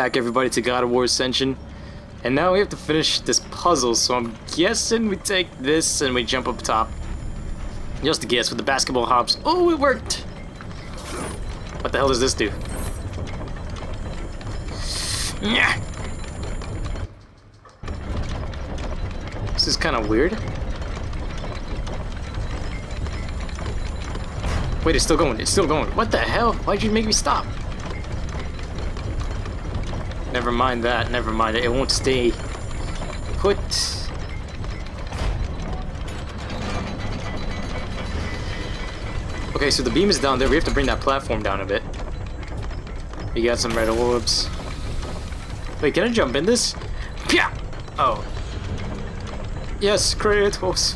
back, everybody, to God of War Ascension. And now we have to finish this puzzle, so I'm guessing we take this and we jump up top. Just a guess with the basketball hops. Oh, it worked! What the hell does this do? Yeah. This is kind of weird. Wait, it's still going. It's still going. What the hell? Why'd you make me stop? Never mind that. Never mind it. It won't stay put. Okay, so the beam is down there. We have to bring that platform down a bit. We got some red orbs. Wait, can I jump in this? Yeah. Oh. Yes, Kratos.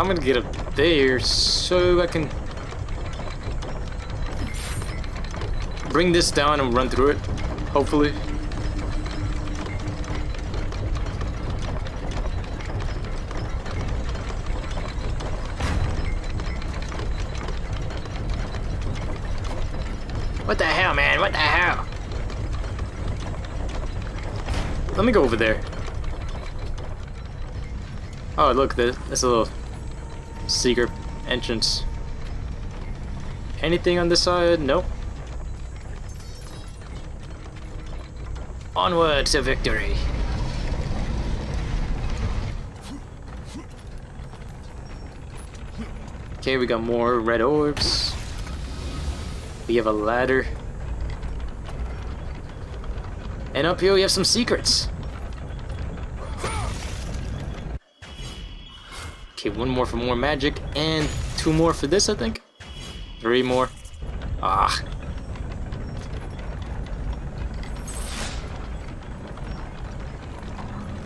I'm gonna get up there so I can bring this down and run through it, hopefully. What the hell, man? What the hell? Let me go over there. Oh, look, that's a little secret entrance. Anything on this side? Nope. Onward to victory. Okay, we got more red orbs. We have a ladder. And up here we have some secrets. Okay, one more for more magic, and two more for this, I think. Three more. Ah.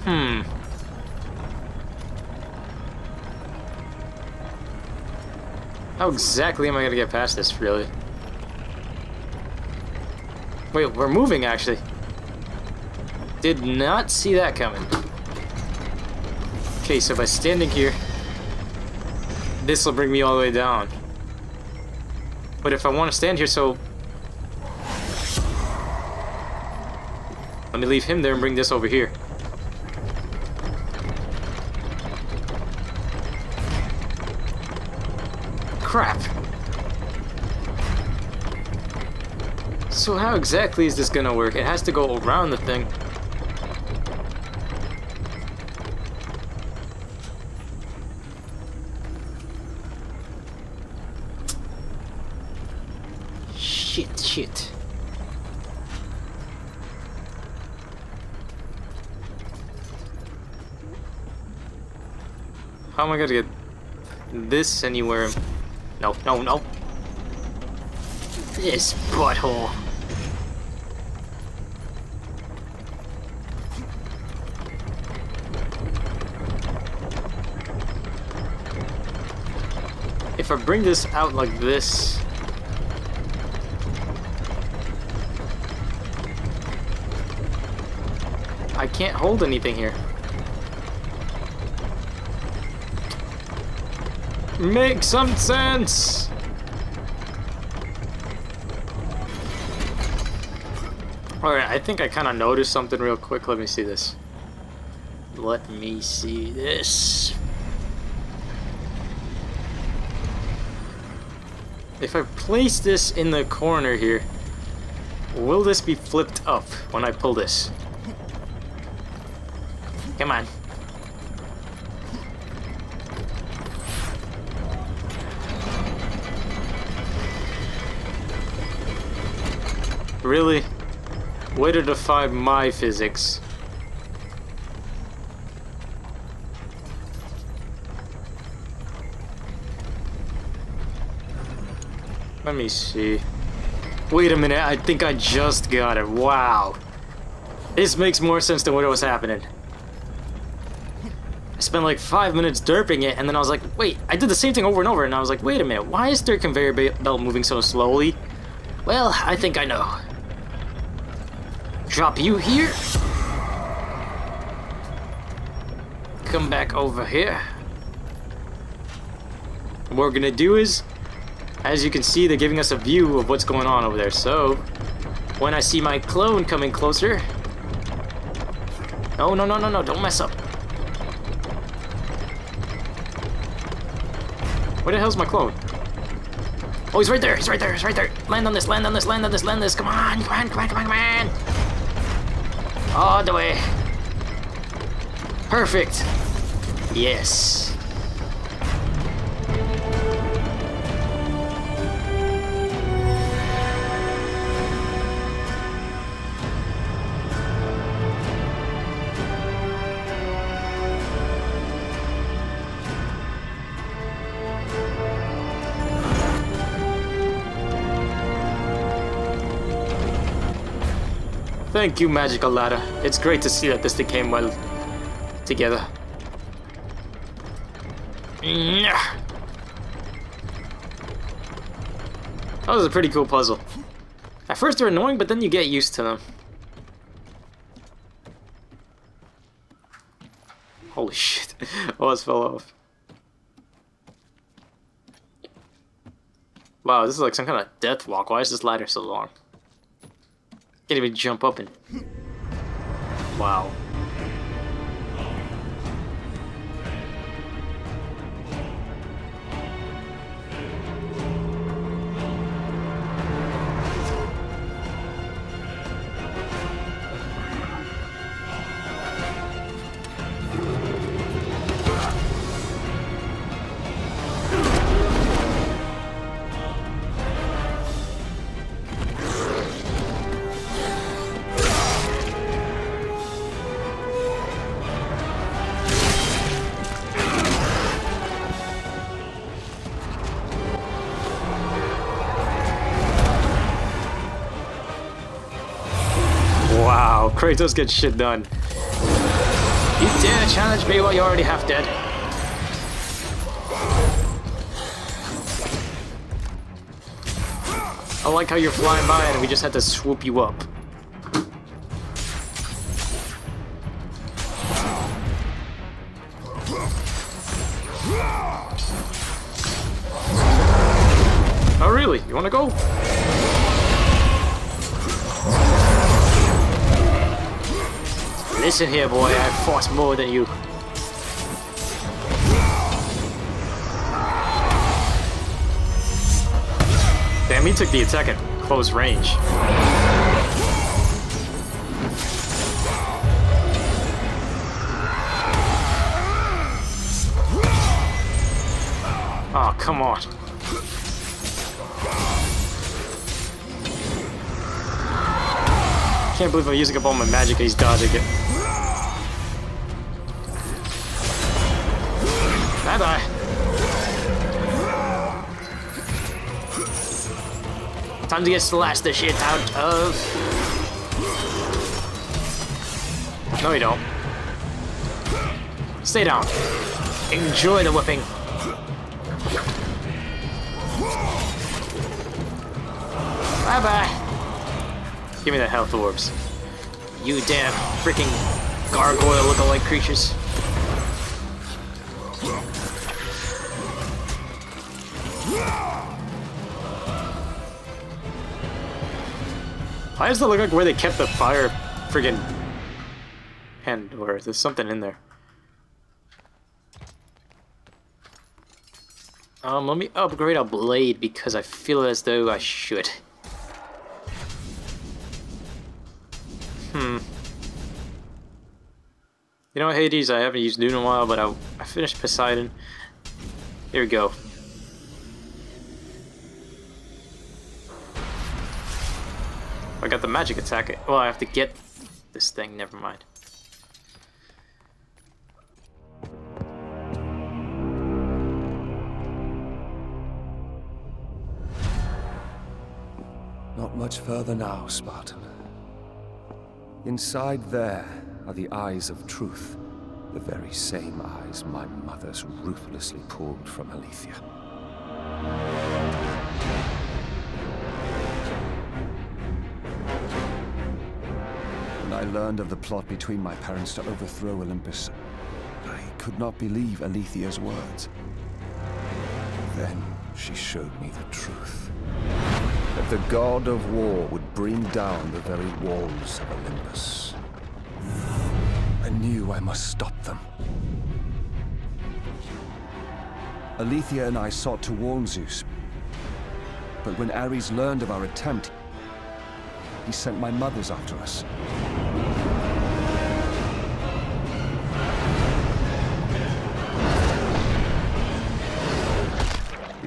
Hmm. How exactly am I gonna get past this, really? Wait, we're moving, actually. Did not see that coming. Okay, so by standing here, this will bring me all the way down. But if I want to stand here, so... let me leave him there and bring this over here. Crap. So how exactly is this gonna work? It has to go around the thing. Shit, shit. How am I gonna get this anywhere? No, no, no. This butthole. If I bring this out like this, I can't hold anything here. Make some sense! Alright, I think I kind of noticed something real quick. Let me see this. Let me see this. If I place this in the corner here, will this be flipped up when I pull this? Come on. Really? Way to defy my physics. Let me see. Wait a minute, I think I just got it. Wow. This makes more sense than what was happening. I spent like 5 minutes derping it, and then I was like, wait, I did the same thing over and over, and I was like, wait a minute, why is their conveyor belt moving so slowly? Well, I think I know. Drop you here. Come back over here. What we're gonna do is, as you can see, they're giving us a view of what's going on over there, so when I see my clone coming closer. No, no, no, no, no, don't mess up. Where the hell's my clone? Oh, he's right there, he's right there, he's right there. Land on this, land on this, land on this, land on this. Come on, come on, come on, come on, come on. All the way. Perfect. Yes. Thank you, Magical Ladder. It's great to see that this thing came well together. That was a pretty cool puzzle. At first they're annoying, but then you get used to them. Holy shit. I almost fell off. Wow, this is like some kind of death walk. Why is this ladder so long? Can't even jump up and... Wow. Kratos gets shit done. You dare challenge me while you're already half dead. I like how you're flying by and we just had to swoop you up. Oh really? You wanna go? Listen here, boy, I fought more than you. Damn, he took the attack at close range. Oh, come on. Can't believe I'm using up all my magic and he's dodging it. Bye-bye. Time to get slashed the shit out of... No, you don't. Stay down. Enjoy the whipping. Bye-bye. Give me the health orbs. You damn freaking gargoyle lookalike creatures. Why does it look like where they kept the fire friggin' pen door? There's something in there. Let me upgrade a blade because I feel as though I should. You know Hades, I haven't used Dune in a while, but I finished Poseidon. Here we go. I got the magic attack. Well, I have to get this thing. Never mind. Not much further now, Spartan. Inside there are the eyes of truth. The very same eyes my mother's ruthlessly pulled from Aletheia. I learned of the plot between my parents to overthrow Olympus. I could not believe Aletheia's words. Then she showed me the truth. that the god of war would bring down the very walls of Olympus. I knew I must stop them. Aletheia and I sought to warn Zeus, but when Ares learned of our attempt, he sent my mothers after us.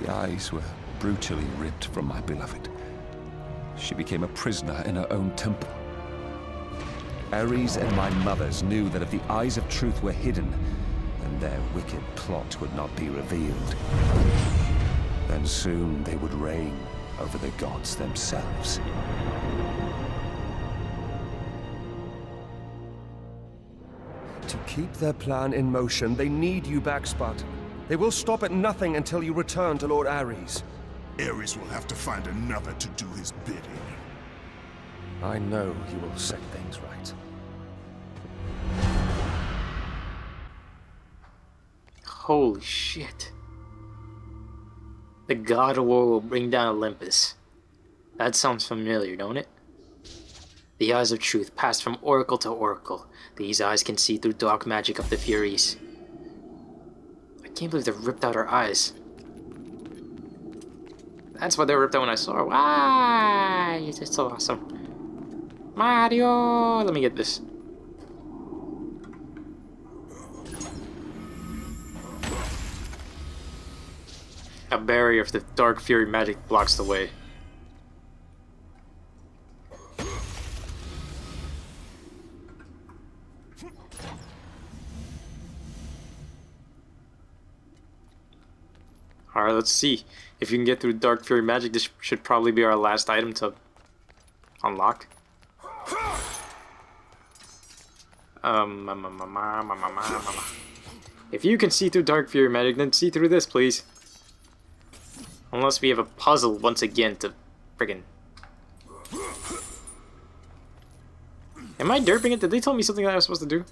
The eyes were brutally ripped from my beloved. She became a prisoner in her own temple. Ares and my mothers knew that if the eyes of truth were hidden, then their wicked plot would not be revealed. Then soon they would reign over the gods themselves. To keep their plan in motion, they need you back, Spartan. They will stop at nothing until you return to Lord Ares. Ares will have to find another to do his bidding. I know he will set things right. Holy shit. The God of War will bring down Olympus. That sounds familiar, don't it? The eyes of truth passed from oracle to oracle. These eyes can see through dark magic of the Furies. I can't believe they ripped out our eyes. That's why they ripped out when I saw her. Why? It's so awesome. Mario! Let me get this. A barrier of the dark fury magic blocks the way. Alright, let's see. If you can get through dark fury magic, this should probably be our last item to unlock. If you can see through dark fury magic, then see through this, please. Unless we have a puzzle once again to friggin'. Am I derping it? Did they tell me something that I was supposed to do?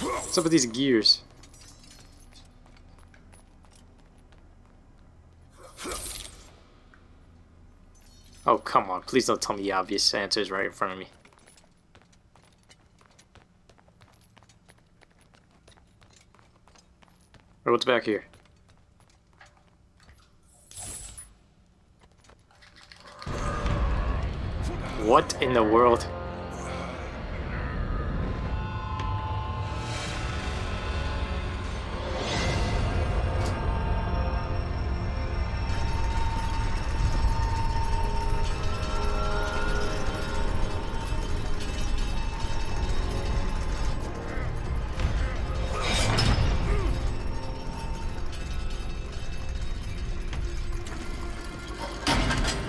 What's up with these gears? Oh, come on. Please don't tell me the obvious answers right in front of me. Or what's back here? What in the world?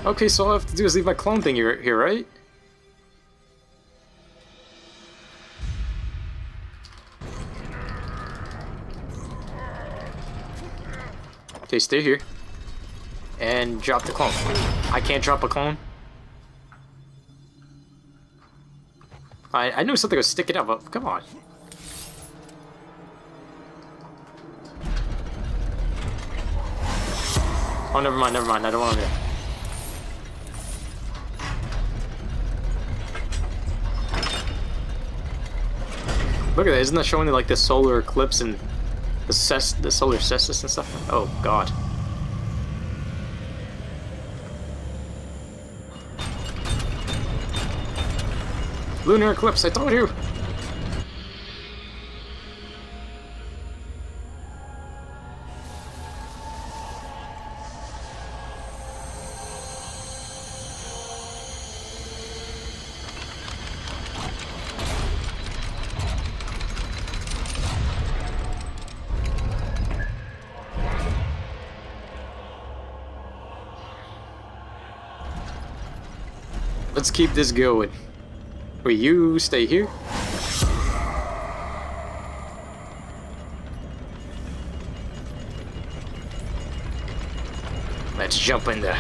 Okay, so all I have to do is leave my clone thing here, right? Okay, stay here. And drop the clone. I can't drop a clone. I knew something was sticking out, but come on. Oh, never mind, never mind. I don't want to. Look at that, isn't that showing like the solar eclipse and the solar cestus and stuff? Oh god. Lunar eclipse, I told you! Let's keep this going. Will you stay here? Let's jump in there.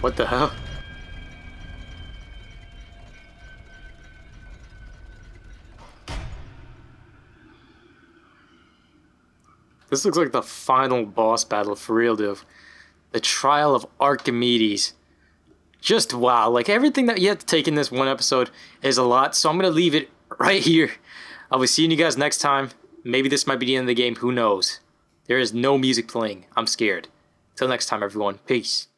What the hell? This looks like the final boss battle for real, dude. The Trial of Archimedes. Just wow. Like, everything that you had to take in this one episode is a lot. So I'm going to leave it right here. I'll be seeing you guys next time. Maybe this might be the end of the game. Who knows? There is no music playing. I'm scared. Till next time, everyone. Peace.